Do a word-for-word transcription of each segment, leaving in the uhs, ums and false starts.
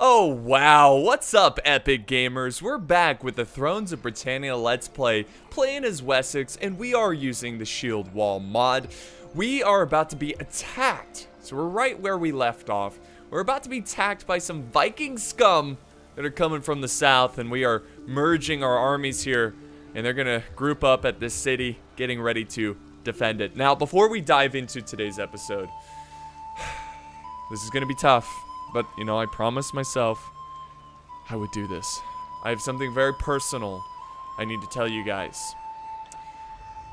Oh wow, what's up Epic Gamers? We're back with the Thrones of Britannia Let's Play, playing as Wessex, and we are using the Shield Wall mod. We are about to be attacked, so we're right where we left off. We're about to be attacked by some Viking scum that are coming from the south, and we are merging our armies here, and they're gonna group up at this city, getting ready to defend it. Now, before we dive into today's episode, this is gonna be tough. But, you know, I promised myself I would do this. I have something very personal I need to tell you guys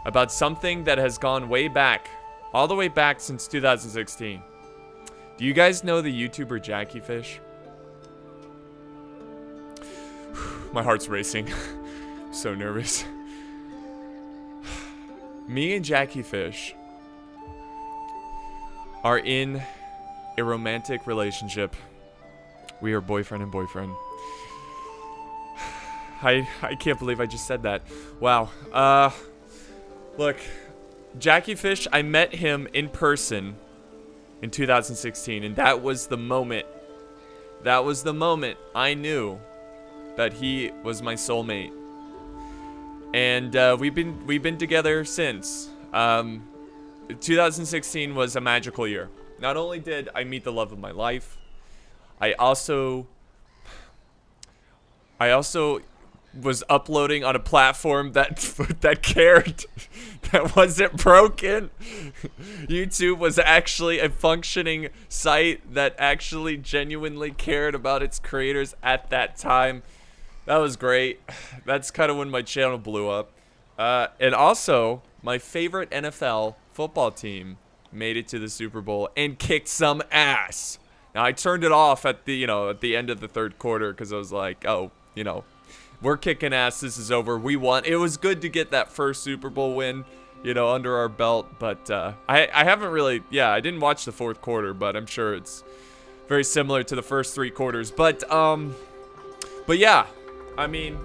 about something that has gone way back, all the way back since two thousand sixteen. Do you guys know the YouTuber Jackie Fish? My heart's racing. I'm so nervous. Me and Jackie Fish are in a romantic relationship. We are boyfriend and boyfriend. I I can't believe I just said that. Wow. Uh, look, Jackie Fish, I met him in person in two thousand sixteen, and that was the moment. That was the moment I knew that he was my soulmate. And uh, we've been we've been together since. Um, two thousand sixteen was a magical year. Not only did I meet the love of my life, I also, I also was uploading on a platform that that cared, that wasn't broken. YouTube was actually a functioning site that actually genuinely cared about its creators at that time. That was great. That's kind of when my channel blew up. Uh, and also, my favorite N F L football team made it to the Super Bowl and kicked some ass. Now, I turned it off at the, you know, at the end of the third quarter because I was like, oh, you know, we're kicking ass. This is over. We won. It was good to get that first Super Bowl win, you know, under our belt. But uh, I, I haven't really, yeah, I didn't watch the fourth quarter, but I'm sure it's very similar to the first three quarters. But, um, but yeah, I mean,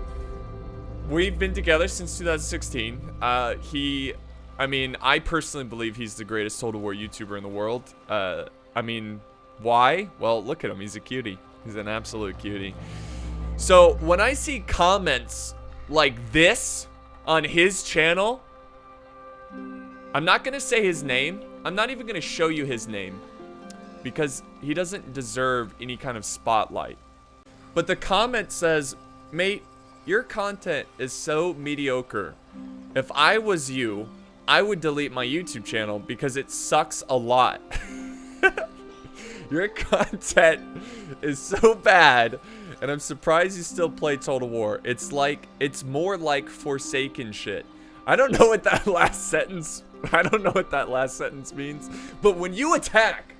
we've been together since two thousand sixteen. Uh, he... I mean, I personally believe he's the greatest Total War YouTuber in the world. Uh, I mean, why? Well, look at him. He's a cutie. He's an absolute cutie. So, when I see comments like this on his channel, I'm not going to say his name. I'm not even going to show you his name, because he doesn't deserve any kind of spotlight. But the comment says, mate, your content is so mediocre. If I was you, I would delete my YouTube channel because it sucks a lot. Your content is so bad, and I'm surprised you still play Total War. It's like, it's more like Forsaken shit. I don't know what that last sentence, I don't know what that last sentence means, but when you attack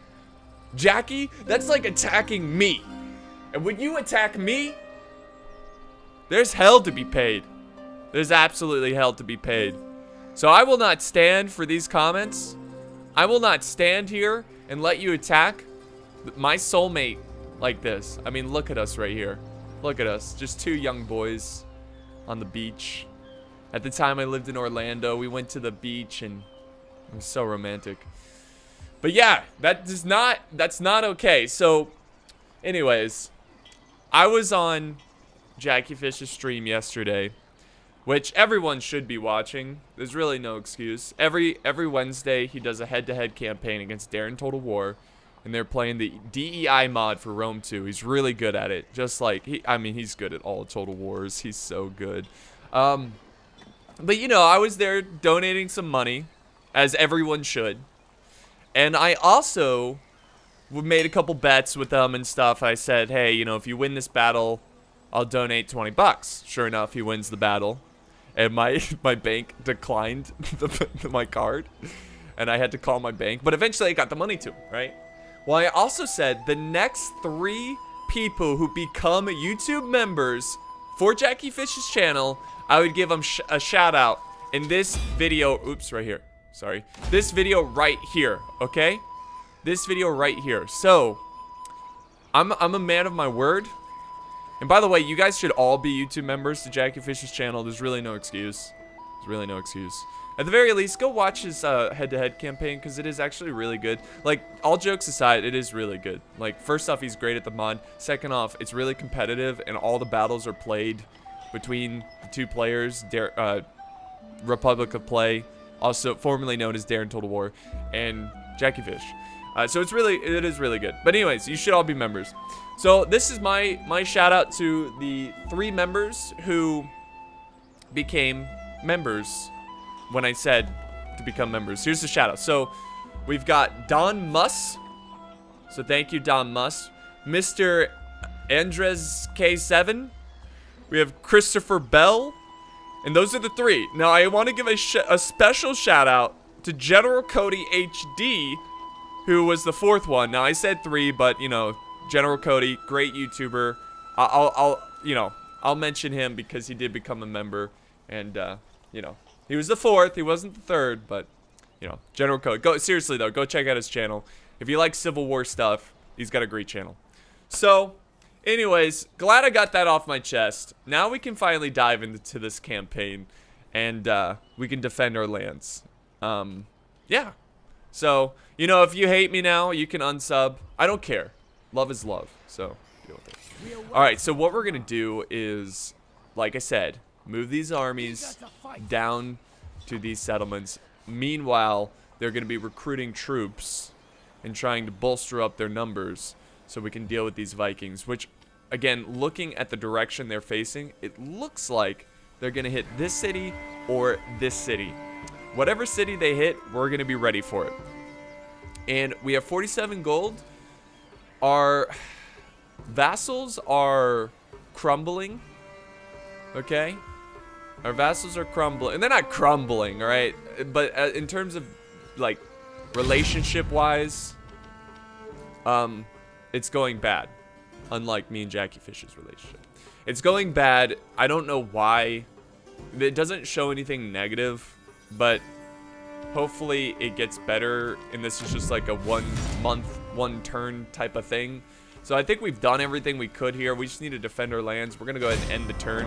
Jackie, that's like attacking me. And when you attack me, there's hell to be paid. There's absolutely hell to be paid. So I will not stand for these comments. I will not stand here and let you attack my soulmate like this. I mean, look at us right here. Look at us. Just two young boys on the beach. At the time I lived in Orlando, we went to the beach, and it was so romantic. But yeah, that does not, that's not okay. So anyways, I was on Jackie Fish's stream yesterday, which everyone should be watching. There's really no excuse. Every every Wednesday, he does a head-to-head campaign against Darren Total War, and they're playing the D E I mod for Rome two. He's really good at it. Just like, he, I mean, he's good at all Total Wars. He's so good. Um, but, you know, I was there donating some money, as everyone should. And I also made a couple bets with them and stuff. I said, hey, you know, if you win this battle, I'll donate twenty bucks. Sure enough, he wins the battle. And my my bank declined the, my card, and I had to call my bank. But eventually, I got the money to him, right? Well, I also said the next three people who become YouTube members for Jackie Fish's channel, I would give them sh a shout out in this video. Oops, right here. Sorry, this video right here. Okay, this video right here. So, I'm I'm a man of my word. And by the way, you guys should all be YouTube members to Jackie Fish's channel. There's really no excuse. There's really no excuse. At the very least, go watch his uh, head-to-head campaign, because it is actually really good. Like, all jokes aside, it is really good. Like, first off, he's great at the mod. Second off, it's really competitive, and all the battles are played between the two players, Dar uh, Republic of Play, also formerly known as Darren Total War, and Jackie Fish. Uh, so it's really, it is really good. But anyways, you should all be members. So this is my, my shout-out to the three members who became members when I said to become members. Here's the shout out. So we've got Don Muss. So thank you, Don Muss. Mister Andres K seven. We have Christopher Bell. And those are the three. Now I want to give a, sh a special shout out to General Cody H D, who was the fourth one. Now I said three, but you know, General Cody, great YouTuber. I'll, I'll you know, I'll mention him because he did become a member, and uh, you know. He was the fourth, he wasn't the third, but, you know, General Code. Go, seriously, though, go check out his channel. If you like Civil War stuff, he's got a great channel. So, anyways, glad I got that off my chest. Now we can finally dive into this campaign, and uh, we can defend our lands. Um, yeah. So, you know, if you hate me now, you can unsub. I don't care. Love is love, so deal with it. All right, so what we're going to do is, like I said, move these armies down to these settlements. Meanwhile, they're going to be recruiting troops and trying to bolster up their numbers so we can deal with these Vikings, which, again, looking at the direction they're facing, it looks like they're going to hit this city or this city. Whatever city they hit, we're going to be ready for it. And we have forty-seven gold. Our vassals are crumbling, okay? Our vassals are crumbling, and they're not crumbling, all right? But uh, in terms of, like, relationship-wise, um, it's going bad. Unlike me and Jackie Fish's relationship, it's going bad. I don't know why. It doesn't show anything negative, but hopefully it gets better. And this is just like a one-month, one-turn type of thing. So I think we've done everything we could here. We just need to defend our lands. We're gonna go ahead and end the turn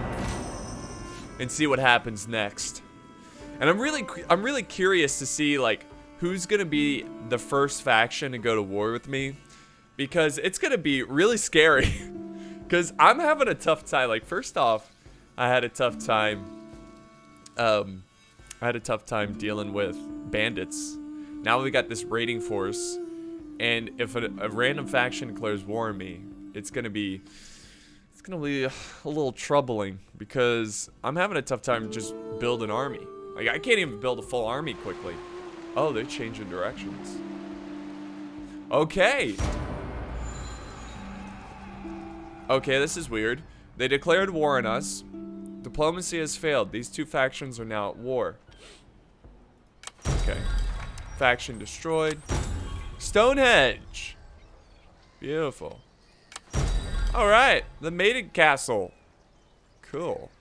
and see what happens next. And I'm really, I'm really curious to see, like, who's going to be the first faction to go to war with me, because it's going to be really scary, because I'm having a tough time. Like, first off, I had a tough time, um, I had a tough time dealing with bandits. Now we got this raiding force, and if a, a random faction declares war on me, it's going to be... It's gonna be a little troubling, because I'm having a tough time just build an army. Like, I can't even build a full army quickly. Oh, they're changing directions. Okay. Okay, this is weird. They declared war on us. Diplomacy has failed. These two factions are now at war. Okay. Faction destroyed. Stonehenge. Beautiful. Alright, the Maiden Castle. Cool.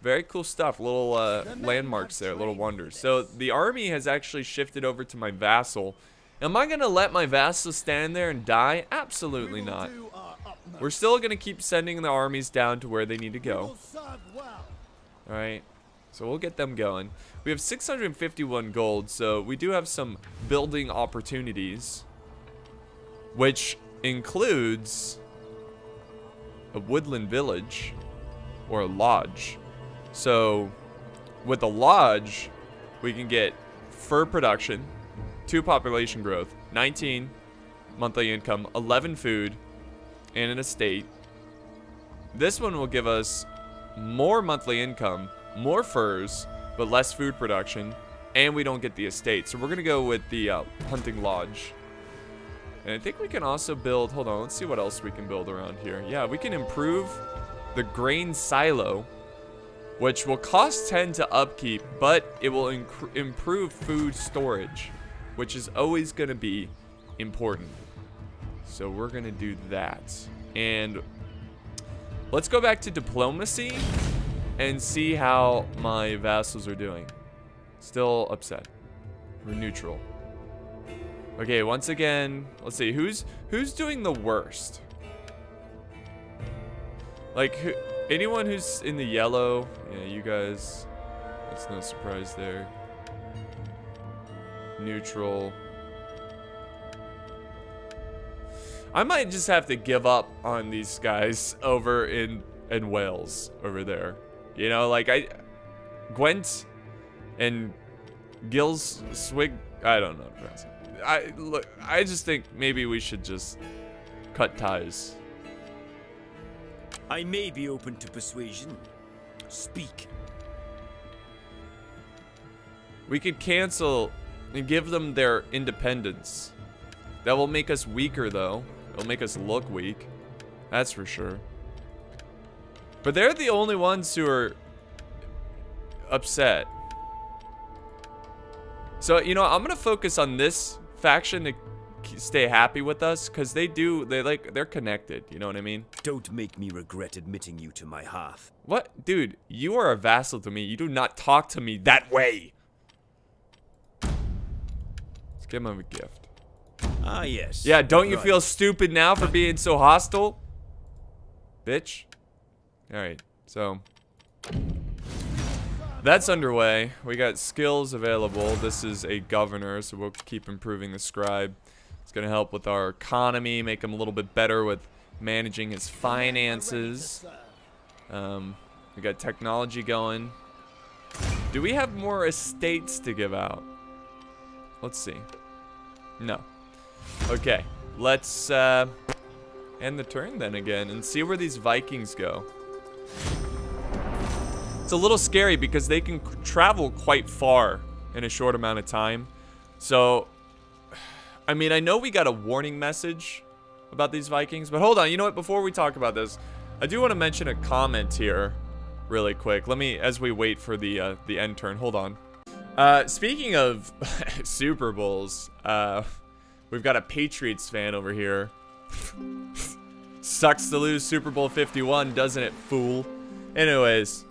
Very cool stuff. Little uh, landmarks there, little wonders. So the army has actually shifted over to my vassal. Am I going to let my vassal stand there and die? Absolutely not. We're still going to keep sending the armies down to where they need to go. Alright, so we'll get them going. We have six hundred fifty-one gold, so we do have some building opportunities, which includes a woodland village or a lodge. So with a lodge, we can get fur production, two population growth, nineteen monthly income, eleven food, and an estate. This one will give us more monthly income, more furs, but less food production, and we don't get the estate. So we're gonna go with the uh, hunting lodge. And I think we can also build, hold on, let's see what else we can build around here. Yeah, we can improve the grain silo, which will cost ten to upkeep, but it will improve food storage, which is always going to be important. So we're going to do that. And let's go back to diplomacy and see how my vassals are doing. Still upset. We're neutral. Okay, once again, let's see who's who's doing the worst. Like, who, anyone who's in the yellow, yeah, you guys, That's no surprise there. Neutral. I might just have to give up on these guys over in in Wales over there. You know, like I Gwent and Gil's Swig, I don't know. I look I just think maybe we should just cut ties. I may be open to persuasion. Speak. We could cancel and give them their independence. That will make us weaker, though. It'll make us look weak. That's for sure. But they're the only ones who are upset. So, you know, I'm going to focus on this faction to stay happy with us, because they do, they like, they're connected. You know what I mean? Don't make me regret admitting you to my hearth. What? Dude, you are a vassal to me. You do not talk to me that way. Let's give him a gift. Ah, yes. Yeah, don't you feel stupid now for being so hostile? Bitch. Alright, so. That's underway. We got skills available. This is a governor, so we'll keep improving the scribe. It's going to help with our economy, make him a little bit better with managing his finances. Um, we got technology going. Do we have more estates to give out? Let's see. No. Okay, let's uh, end the turn then again and see where these Vikings go. It's a little scary because they can travel quite far in a short amount of time. So, I mean, I know we got a warning message about these Vikings, but hold on. You know what? Before we talk about this, I do want to mention a comment here really quick. Let me, as we wait for the, uh, the end turn, hold on. Uh, speaking of Super Bowls, uh... we've got a Patriots fan over here. Sucks to lose Super Bowl fifty-one, doesn't it, fool? Anyways,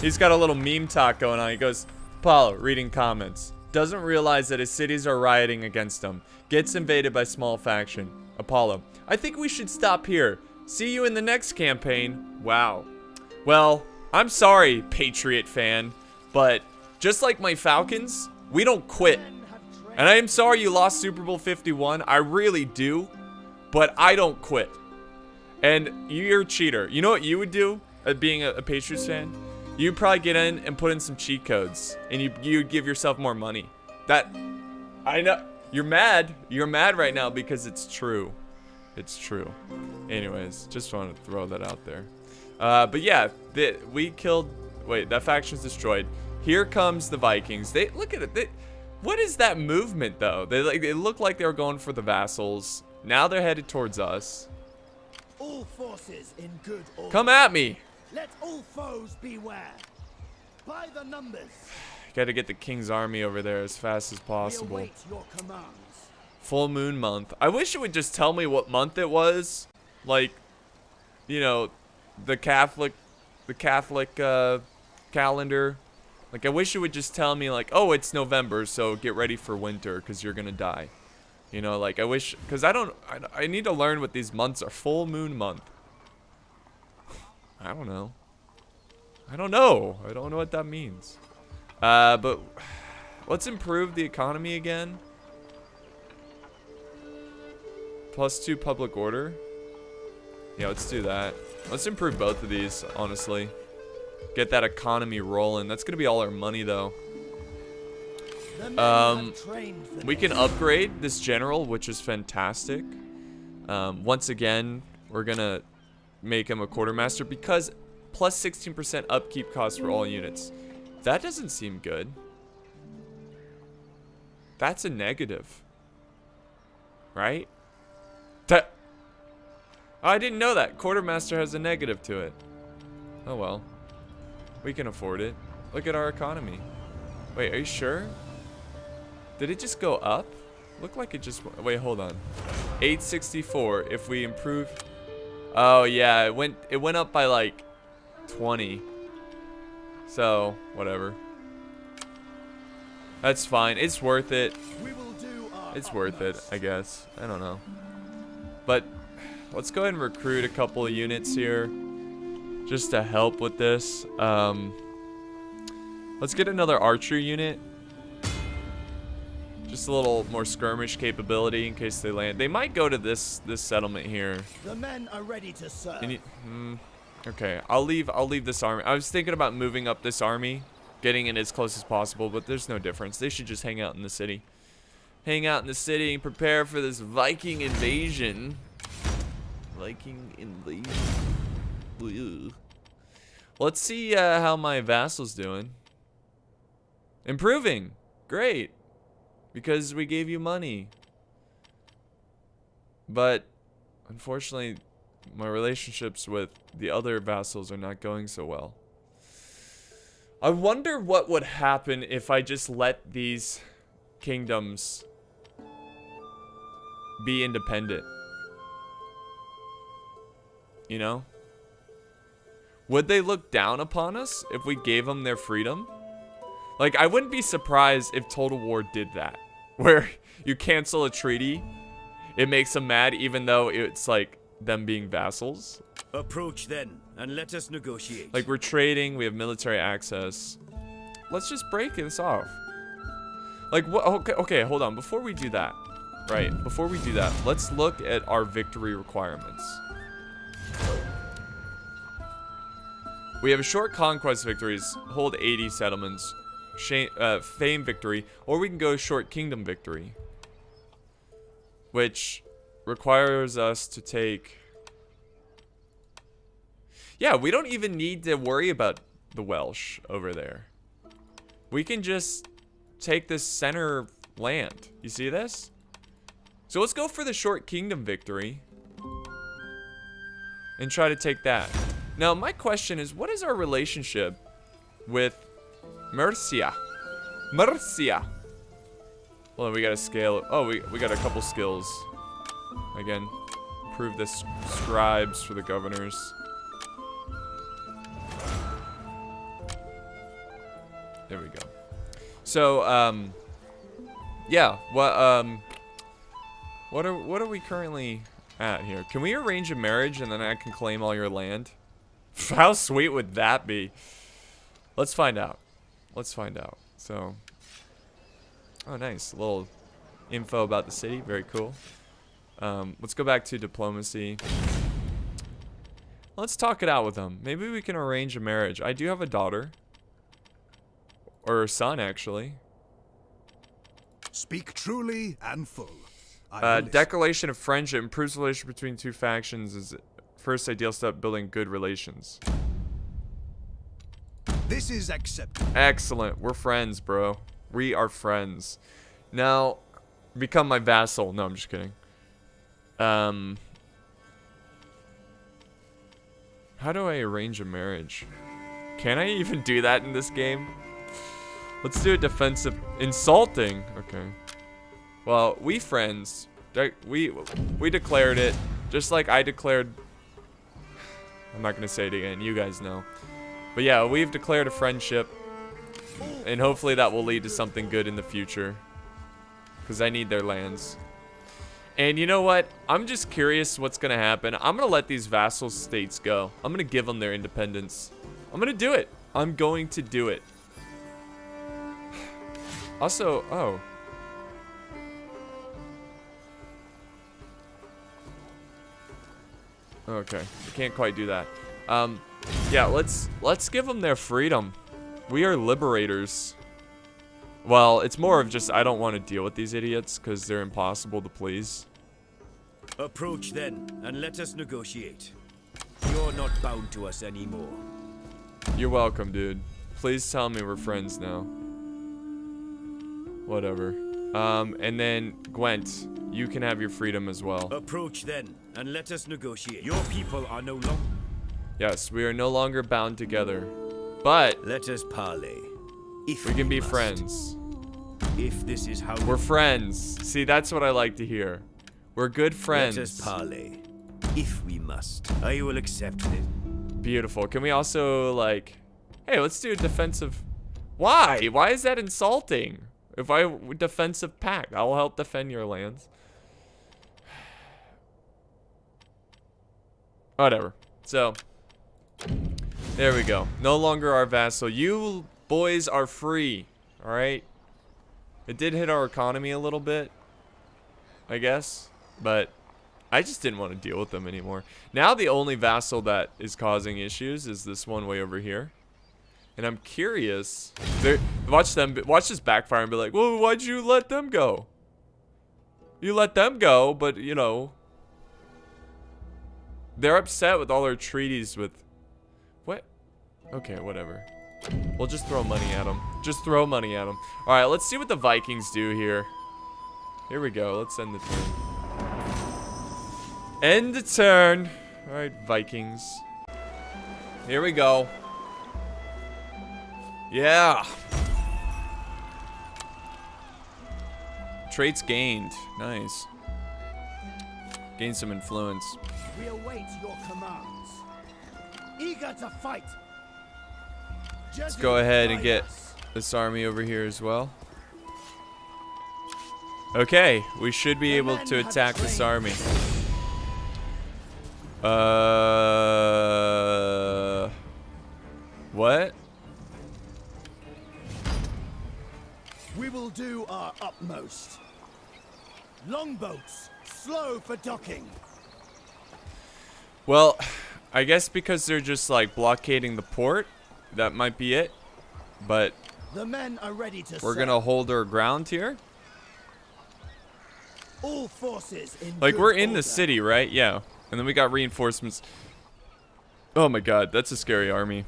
he's got a little meme talk going on. He goes, Paulo, reading comments. Doesn't realize that his cities are rioting against him. Gets invaded by small faction. Apollo, I think we should stop here. See you in the next campaign. Wow. Well, I'm sorry, Patriot fan, but just like my Falcons, we don't quit. And I am sorry you lost Super Bowl fifty-one. I really do. But I don't quit. And you're a cheater. You know what you would do uh, being a, a Patriots fan? You'd probably get in and put in some cheat codes. And you, you'd give yourself more money. That, I know. You're mad. You're mad right now because it's true. It's true. Anyways, just wanted to throw that out there. Uh, but yeah, the, we killed. Wait, that faction's destroyed. Here comes the Vikings. They look at it. They, What is that movement, though? They like they look like they were going for the vassals. Now they're headed towards us. All forces in good order. Come at me. Let all foes beware. By the numbers. Got to get the king's army over there as fast as possible. We await your commands. Full moon month. I wish it would just tell me what month it was. Like, you know, the Catholic, the Catholic uh, calendar. Like, I wish it would just tell me, like, oh, it's November, so get ready for winter, because you're going to die. You know, like, I wish, because I don't, I, I need to learn what these months are. Full moon month. I don't know. I don't know. I don't know what that means. Uh, but let's improve the economy again. Plus two public order. Yeah, let's do that. Let's improve both of these, honestly. Get that economy rolling. That's gonna be all our money, though. Um, we can upgrade this general, which is fantastic. Um, once again, we're gonna make him a quartermaster because plus sixteen percent upkeep cost for all units. That doesn't seem good. That's a negative, right? That oh, I didn't know that quartermaster has a negative to it. Oh well. We can afford it. Look at our economy. Wait, are you sure? Did it just go up? Looked like it just... Wait, hold on. eight sixty-four. If we improve... Oh, yeah. It went, it went up by, like, twenty. So, whatever. That's fine. It's worth it. It's worth it, I guess. I don't know. But let's go ahead and recruit a couple of units here. Just to help with this, um, Let's get another archer unit. Just a little more skirmish capability in case they land. They might go to this this settlement here. The men are ready to serve. You, hmm, okay, I'll leave. I'll leave this army. I was thinking about moving up this army, getting it as close as possible, but there's no difference. They should just hang out in the city. Hang out in the city and prepare for this Viking invasion. Viking invasion. Ugh. Let's see uh, how my vassal's doing. Improving. Great. Because we gave you money. But unfortunately, my relationships with the other vassals are not going so well. I wonder what would happen if I just let these kingdoms be independent. You know? Would they look down upon us if we gave them their freedom? Like, I wouldn't be surprised if Total War did that. Where you cancel a treaty, it makes them mad even though it's like them being vassals. Approach then, and let us negotiate. Like, we're trading, we have military access. Let's just break this off. Like, what? Okay, okay, hold on. Before we do that, right, before we do that, let's look at our victory requirements. We have a short conquest victories, hold eighty settlements. Shame, uh, fame victory, or we can go short kingdom victory, which requires us to take. Yeah, we don't even need to worry about the Welsh over there. We can just take this center land. You see this? So let's go for the short kingdom victory and try to take that. Now, my question is, what is our relationship with Mercia? Mercia. Well, we gotta scale. Oh, we, we got a couple skills. Again, improve this scribes for the governors. There we go. So, um, yeah. What, um, what are what are we currently at here? Can we arrange a marriage and then I can claim all your land? How sweet would that be? Let's find out. Let's find out. So, oh, nice. A little info about the city. Very cool. Um, let's go back to diplomacy. Let's talk it out with them. Maybe we can arrange a marriage. I do have a daughter. Or a son, actually. Speak truly and full. Uh, declaration of friendship improves the relationship between two factions. Is first ideal step building good relations. This is acceptable. Excellent. We're friends, bro. We are friends. Now, become my vassal. No, I'm just kidding. Um, how do I arrange a marriage? Can I even do that in this game? Let's do a defensive... Insulting. Okay. Well, we friends. We, we declared it. Just like I declared... I'm not going to say it again. You guys know. But yeah, we've declared a friendship, and hopefully that will lead to something good in the future, because I need their lands. And you know what? I'm just curious what's going to happen. I'm going to let these vassal states go. I'm going to give them their independence. I'm going to do it. I'm going to do it. Also, oh. Okay, I can't quite do that. Um... Yeah, let's let's give them their freedom. We are liberators. Well, it's more of just I don't want to deal with these idiots because they're impossible to please. Approach then, and let us negotiate. You're not bound to us anymore. You're welcome, dude. Please tell me we're friends now. Whatever. Um, and then Gwent, you can have your freedom as well. Approach then, and let us negotiate. Your people are no longer. Yes, we are no longer bound together, but let us parley. If we can be must. friends, if this is how we're we friends. See, that's what I like to hear. We're good friends. Let us parley, if we must. I will accept it. Beautiful. Can we also like, hey, let's do a defensive? Why? Why is that insulting? If I defensive pact, I'll help defend your lands. Whatever. So. There we go. No longer our vassal. You boys are free. All right. It did hit our economy a little bit, I guess, but I just didn't want to deal with them anymore. Now the only vassal that is causing issues is this one way over here. And I'm curious. They're, watch them. Watch this backfire and be like, "Well, why'd you let them go? You let them go, but you know, they're upset with all their treaties with what? Okay, whatever. We'll just throw money at them. Just throw money at them. All right, let's see what the Vikings do here. Here we go. Let's end the turn. End the turn. All right, Vikings. Here we go. Yeah. Traits gained. Nice. Gain some influence. We await your commands. Eager to fight. Let's go ahead and get this army over here as well. Okay, we should be able to attack this army. Uh, what? We will do our utmost. Longboats, slow for docking. Well, I guess because they're just like blockading the port, that might be it. But the men are ready to we're going to hold our ground here. All forces in like we're in order. The city, right? Yeah. And then we got reinforcements. Oh my god, that's a scary army.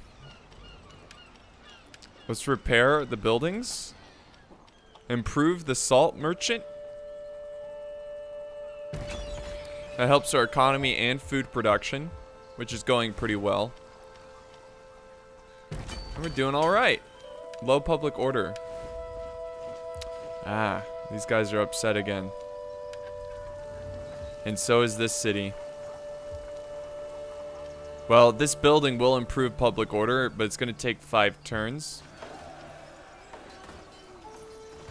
Let's repair the buildings. Improve the salt merchant. That helps our economy and food production, which is going pretty well. We're doing all right. Low public order. Ah, these guys are upset again. And so is this city. Well, this building will improve public order, but it's going to take five turns.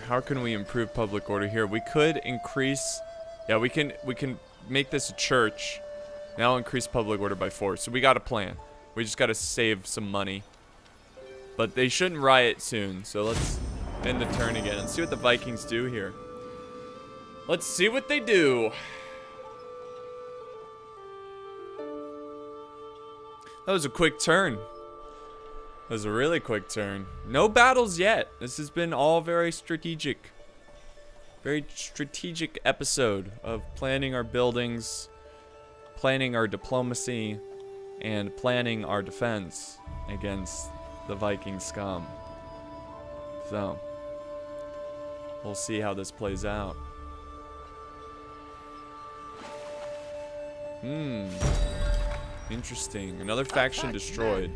How can we improve public order here? We could increase, yeah, we can we can make this a church. Now increase public order by four. So we got a plan. We just got to save some money. But they shouldn't riot soon. So let's end the turn again and see what the Vikings do here. Let's see what they do. That was a quick turn. That was a really quick turn. No battles yet. This has been all very strategic. Very strategic episode of planning our buildings, planning our diplomacy, and planning our defense against the Viking scum. So, we'll see how this plays out. Hmm. Interesting. Another faction destroyed.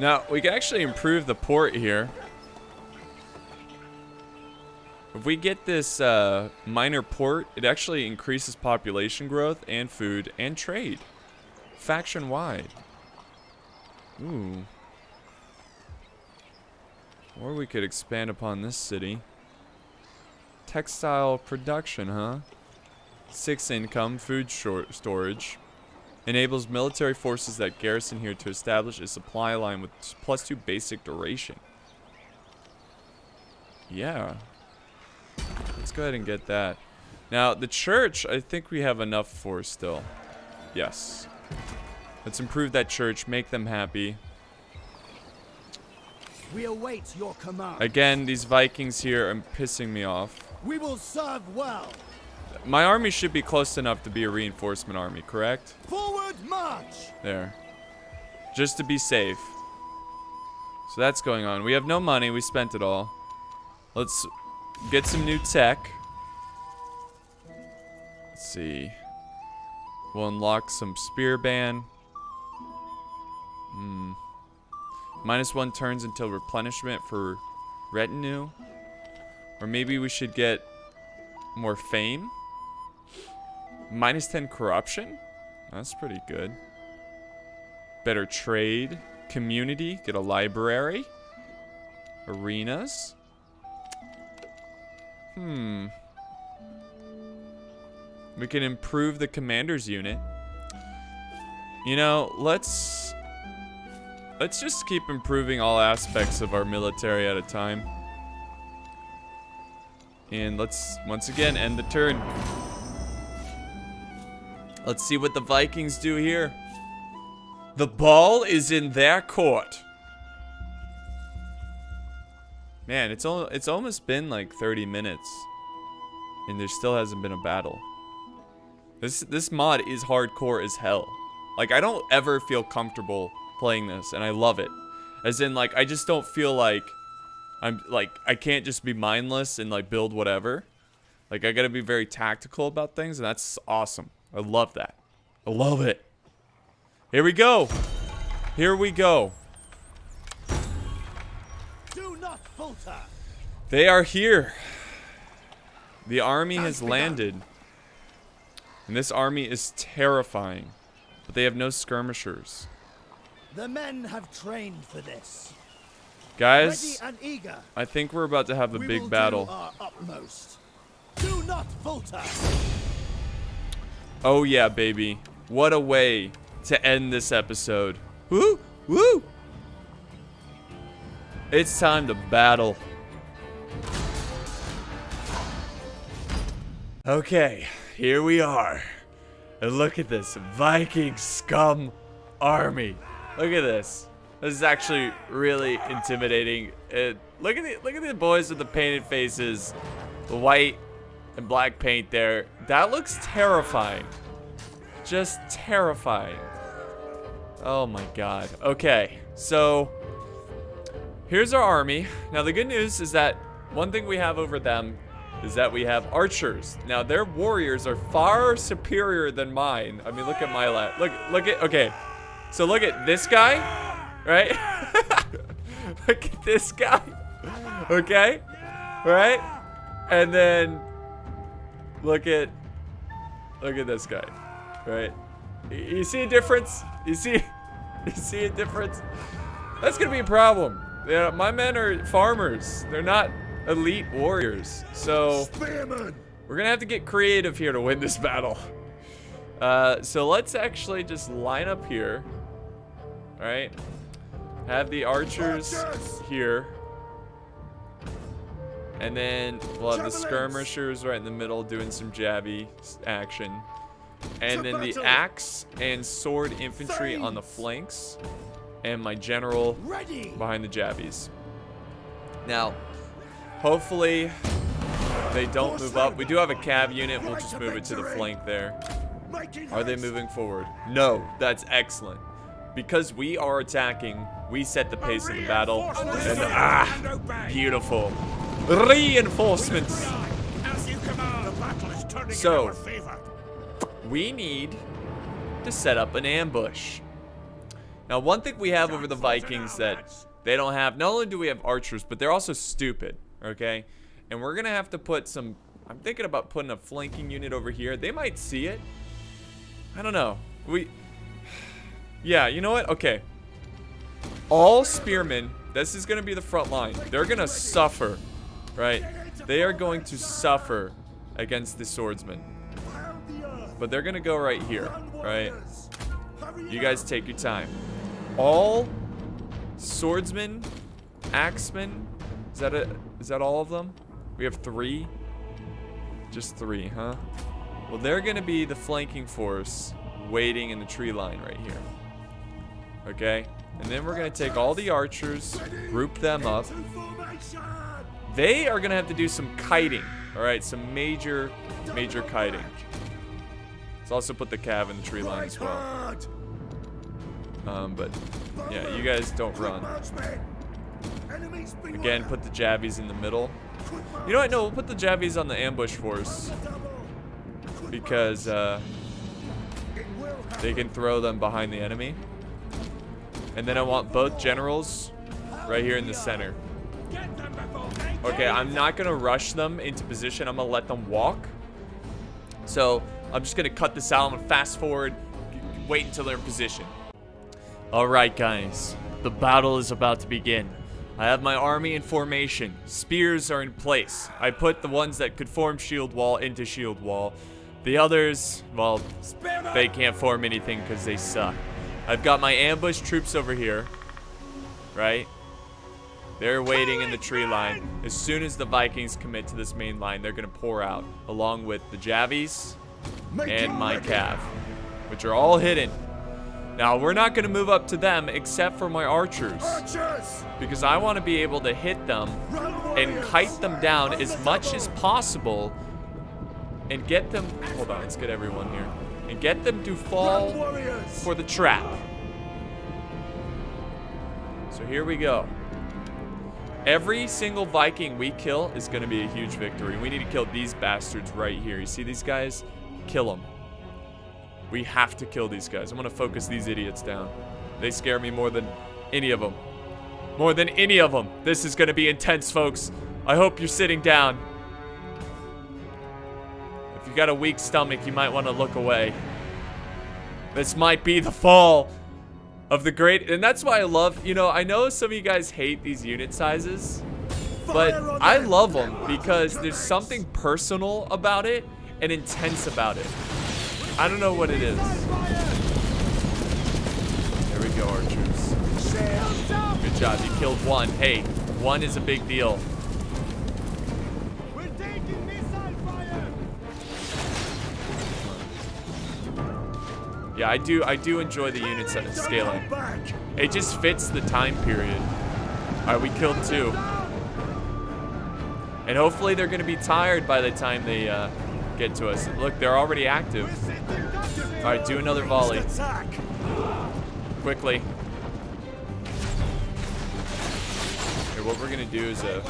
Now, we can actually improve the port here. If we get this uh, minor port, it actually increases population growth and food and trade. Faction-wide. Ooh. Or we could expand upon this city. Textile production, huh? Six income, food short storage. Enables military forces that garrison here to establish a supply line with plus two basic duration. Yeah. Let's go ahead and get that. Now, the church, I think we have enough for still. Yes. Let's improve that church, make them happy. We await your command. Again, these Vikings here are pissing me off. We will serve well. My army should be close enough to be a reinforcement army, correct? Forward march! There. Just to be safe. So that's going on. We have no money. We spent it all. Let's get some new tech. Let's see. We'll unlock some spear ban. Hmm. Minus one turns until replenishment for retinue. Or maybe we should get more fame. Minus ten corruption. That's pretty good. Better trade. Community. Get a library. Arenas. Hmm. We can improve the commander's unit. You know, let's Let's just keep improving all aspects of our military at a time. And let's, once again, end the turn. Let's see what the Vikings do here. The ball is in their court. Man, it's, al it's almost been like thirty minutes. And there still hasn't been a battle. This, this mod is hardcore as hell. Like, I don't ever feel comfortable playing this, and I love it. As in, like, I just don't feel like... I'm, like, I can't just be mindless and, like, build whatever. Like, I gotta be very tactical about things, and that's awesome. I love that. I love it. Here we go. Here we go. Do not falter. They are here. The army has landed. And this army is terrifying. But they have no skirmishers. The men have trained for this. Guys, ready and eager. I think we're about to have a we big battle. Do our utmost. Do not falter. Oh yeah, baby. What a way to end this episode. Woo! Woo! It's time to battle. Okay, here we are. And look at this Viking scum army. Look at this. This is actually really intimidating. It, look at the look at the boys with the painted faces. The white and black paint there. That looks terrifying. Just terrifying. Oh my god. Okay, so here's our army. Now the good news is that one thing we have over them is that we have archers. Now their warriors are far superior than mine. I mean, look at my lap. Look, look at, okay. So look at this guy, right? Look at this guy, okay? Right? And then look at, look at this guy, right? You see a difference? You see, you see a difference? That's gonna be a problem. Yeah, my men are farmers. They're not elite warriors. So we're gonna have to get creative here to win this battle. Uh, so let's actually just line up here. All right, have the archers, archers here, and then we'll have Javelins. The skirmishers right in the middle doing some jabby action, and to then battle. The axe and sword infantry Saints. On the flanks, and my general Ready. Behind the jabbies. Now, hopefully they don't Force move up. We do have a cav unit. We'll just move it to the flank there. Are they moving forward? No, that's excellent. Because we are attacking, we set the pace of the battle. And, ah, beautiful. Reinforcements. So, we need to set up an ambush. Now, one thing we have over the Vikings that they don't have, not only do we have archers, but they're also stupid, okay? And we're going to have to put some, I'm thinking about putting a flanking unit over here. They might see it. I don't know. We... Yeah, you know what? Okay. All spearmen, this is going to be the front line. They're going to suffer, right? They are going to suffer against the swordsmen. But they're going to go right here, right? You guys take your time. All swordsmen, axemen, is that, a, is that all of them? We have three? Just three, huh? Well, they're going to be the flanking force waiting in the tree line right here. Okay? And then we're going to take all the archers, group them up. They are going to have to do some kiting. Alright, some major, major kiting. Let's also put the cav in the tree line as well. Um, but, yeah, you guys don't run. Again, put the jabbies in the middle. You know what? No, we'll put the jabbies on the ambush force. Because uh, they can throw them behind the enemy. And then I want both generals right here in the center. Okay, I'm not going to rush them into position. I'm going to let them walk. So I'm just going to cut this out. I'm going to fast forward. Wait until they're in position. Alright guys, the battle is about to begin. I have my army in formation. Spears are in place. I put the ones that could form shield wall into shield wall. The others, well, they can't form anything because they suck. I've got my ambush troops over here. right? They're waiting in the tree line. As soon as the Vikings commit to this main line, they're gonna pour out, along with the Javis and my Cav, which are all hidden. Now, we're not gonna move up to them except for my archers, because I wanna be able to hit them and kite them down as much as possible and get them, hold on, let's get everyone here, and get them to fall for the trap. So here we go. Every single Viking we kill is going to be a huge victory. We need to kill these bastards right here. You see these guys? Kill them. We have to kill these guys. I'm going to focus these idiots down. They scare me more than any of them. More than any of them. This is going to be intense, folks. I hope you're sitting down. If you got a weak stomach, you might want to look away. This might be the fall of the great, and that's why I love, you know, I know some of you guys hate these unit sizes, but I love them because there's something personal about it and intense about it. I don't know what it is. There we go, archers. Good job, you killed one. Hey, one is a big deal. Yeah, I do I do enjoy the unit scaling. It just fits the time period. Alright, we killed two. And hopefully they're gonna be tired by the time they uh, get to us. Look, they're already active. Alright, do another volley. Quickly. Here, what we're gonna do is a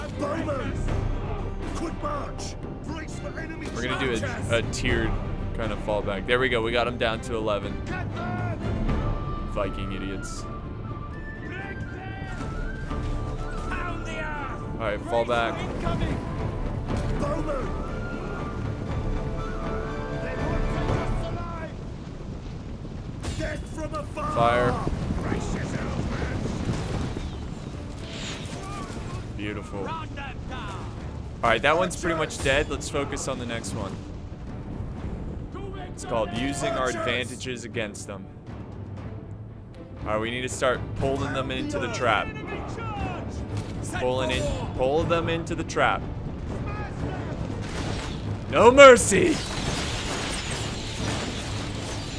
We're gonna do a, a tiered kind of fall back. There we go. We got him down to eleven. Viking idiots. All right, fall back. Fire. Beautiful. All right, that one's pretty much dead. Let's focus on the next one. It's called using our advantages against them. All right, we need to start pulling them into the trap. Pulling in, pull them into the trap. No mercy.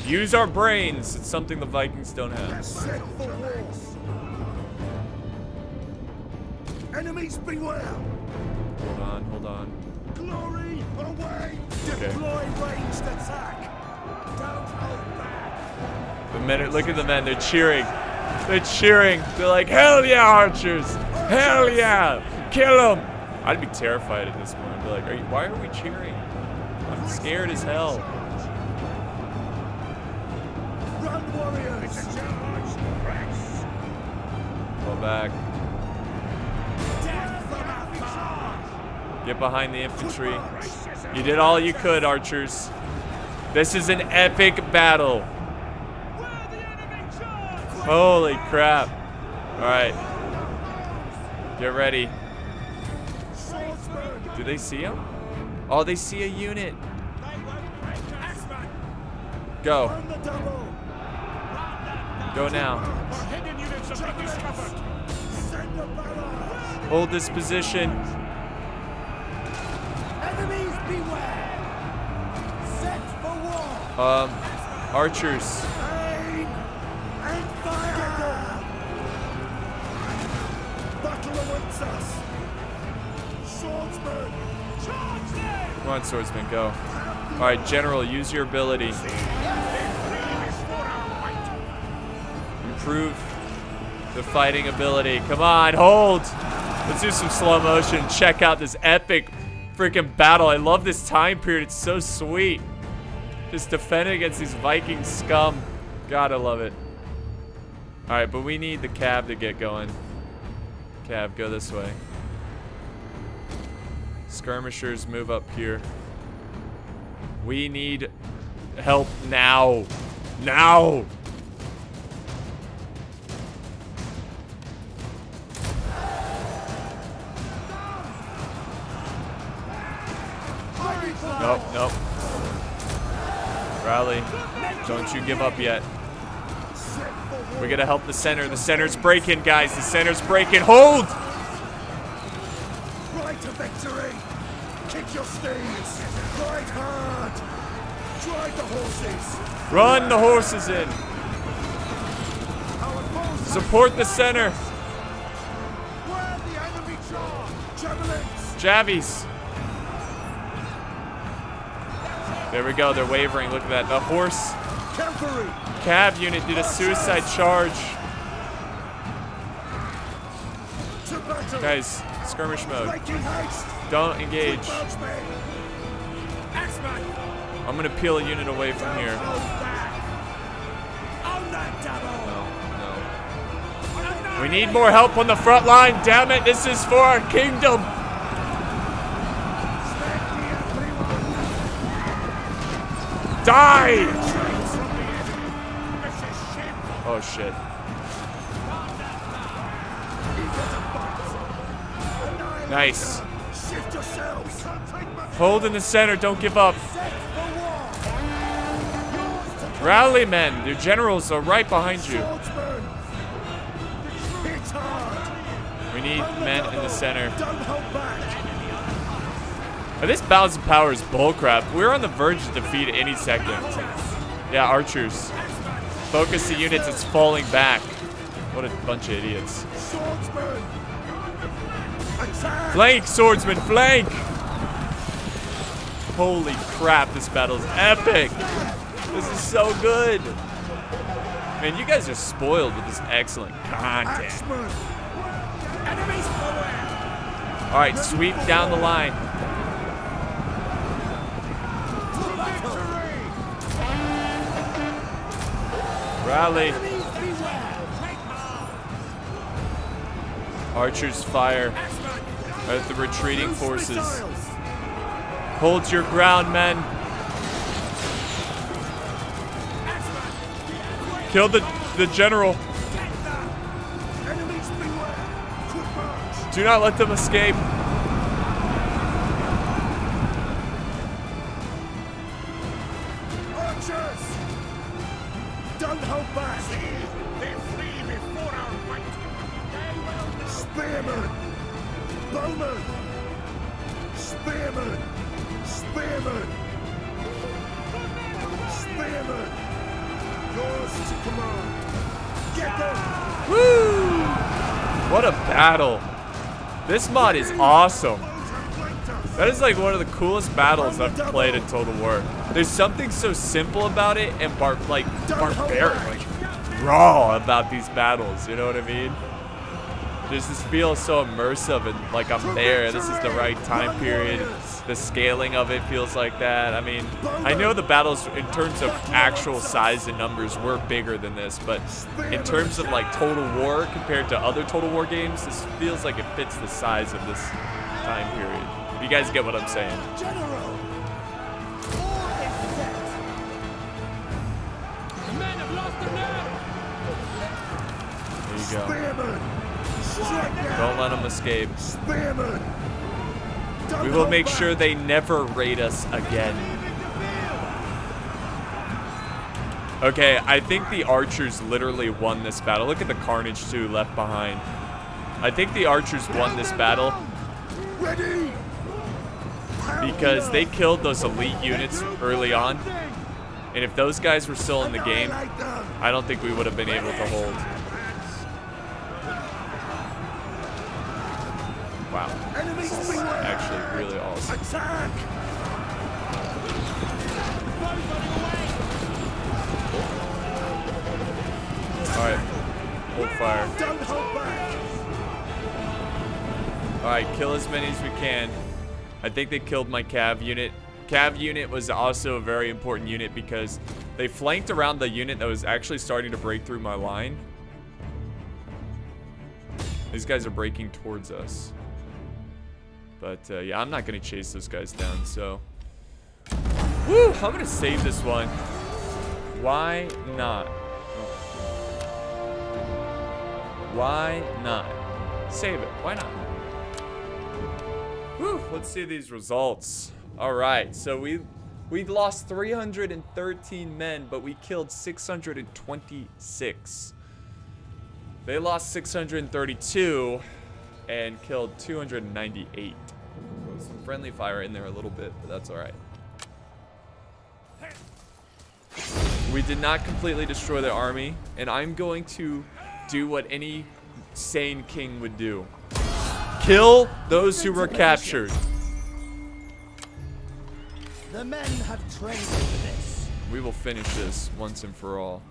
Use our brains. It's something the Vikings don't have. Enemies beware. Hold on, hold on. Glory away. Deploy ranged attack. Don't hold back. The men are, look at the men, they're cheering. They're cheering. They're like, hell yeah, archers! Hell yeah! Kill them! I'd be terrified at this point. I'd be like, are you, why are we cheering? I'm scared as hell. Run, warriors! Fall back. Get behind the infantry. You did all you could, archers. This is an epic battle. Holy crap. Alright. Get ready. Do they see him? Oh, they see a unit. Go. Go now. Hold this position. Um, archers. Come on, swordsman, go. All right, general, use your ability. Improve the fighting ability. Come on, hold. Let's do some slow motion. Check out this epic freaking battle. I love this time period. It's so sweet. Just defending against these Viking scum. God, I love it. All right, but we need the Cav to get going. Cav, go this way. Skirmishers, move up here. We need help now. Now! Nope, nope. Rally, don't you give up yet. We're gonna help the center. The center's breaking, guys. The center's breaking. Hold! Right to victory! Kick your stains! Ride hard! Drive the horses! Run the horses in! Support the center! Where the enemy draw? Javelins! Javies! There we go, they're wavering, look at that. The horse cav unit did a suicide charge. Guys, skirmish mode. Don't engage. I'm gonna peel a unit away from here. No, no. We need more help on the front line, damn it, this is for our kingdom! Die! Oh shit. Nice. Hold in the center, don't give up. Rally, men. Your generals are right behind you. We need men in the center. Oh, this balance of power is bullcrap. We're on the verge of defeat any second. Yeah, archers. Focus the units, it's falling back. What a bunch of idiots. Flank, swordsman, flank! Holy crap, this battle's epic! This is so good! Man, you guys are spoiled with this excellent content. Alright, sweep down the line. Rally. Archers fire at the retreating forces. Hold your ground, men. Kill the, the general. Do not let them escape. Battle. This mod is awesome. That is like one of the coolest battles I've played in Total War. There's something so simple about it and bar like barbaric, like raw about these battles. You know what I mean? There's this feel so immersive and like I'm there. This is the right time period. The scaling of it feels like that. I mean, I know the battles in terms of actual size and numbers were bigger than this, but in terms of like Total War compared to other Total War games, this feels like it fits the size of this time period. You guys get what I'm saying? There you go. Don't let them escape. We will make sure they never raid us again. Okay, I think the archers literally won this battle. Look at the carnage too left behind. I think the archers won this battle because they killed those elite units early on. And if those guys were still in the game, I don't think we would have been able to hold. Wow, this is actually really awesome. Attack. All right, hold fire. All right, kill as many as we can. I think they killed my cav unit. Cav unit was also a very important unit because they flanked around the unit that was actually starting to break through my line. These guys are breaking towards us. But, uh, yeah, I'm not going to chase those guys down, so. Woo! I'm going to save this one. Why not? Why not? Save it. Why not? Woo! Let's see these results. All right. So, we, we lost three hundred thirteen men, but we killed six hundred twenty-six. They lost six hundred thirty-two and killed two hundred ninety-eight. There was some friendly fire in there a little bit, but that's all right. We did not completely destroy their army, and I'm going to do what any sane king would do. Kill those who were captured. The men have trained for this. We will finish this once and for all.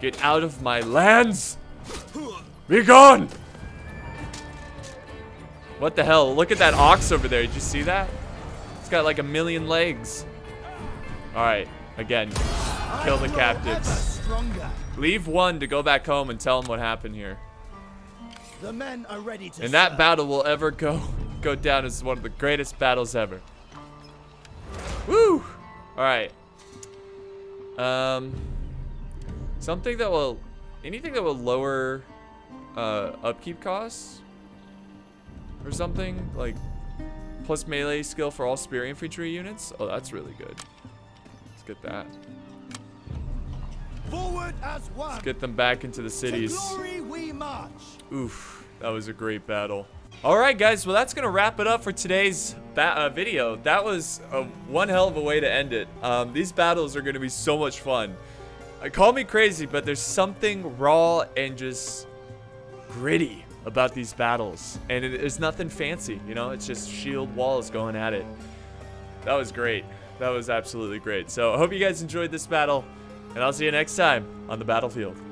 Get out of my lands! Be gone! What the hell? Look at that ox over there. Did you see that? It's got like a million legs. Alright, again. Kill the captives. Leave one to go back home and tell them what happened here. The men are ready to and that serve. Battle will ever go go down as one of the greatest battles ever. Woo! Alright. Um Something that will anything that will lower uh upkeep costs or something, like plus melee skill for all spear infantry units. Oh, that's really good. Let's get that. Forward as one. Let's get them back into the cities. To glory we march. Oof, that was a great battle. All right, guys. Well, that's gonna wrap it up for today's uh, video. That was a, one hell of a way to end it. Um, these battles are gonna be so much fun. Uh, call me crazy, but there's something raw and just gritty about these battles, and it, it's nothing fancy. You know, it's just Shield Wall is going at it. That was great. That was absolutely great. So I hope you guys enjoyed this battle, and I'll see you next time on the battlefield.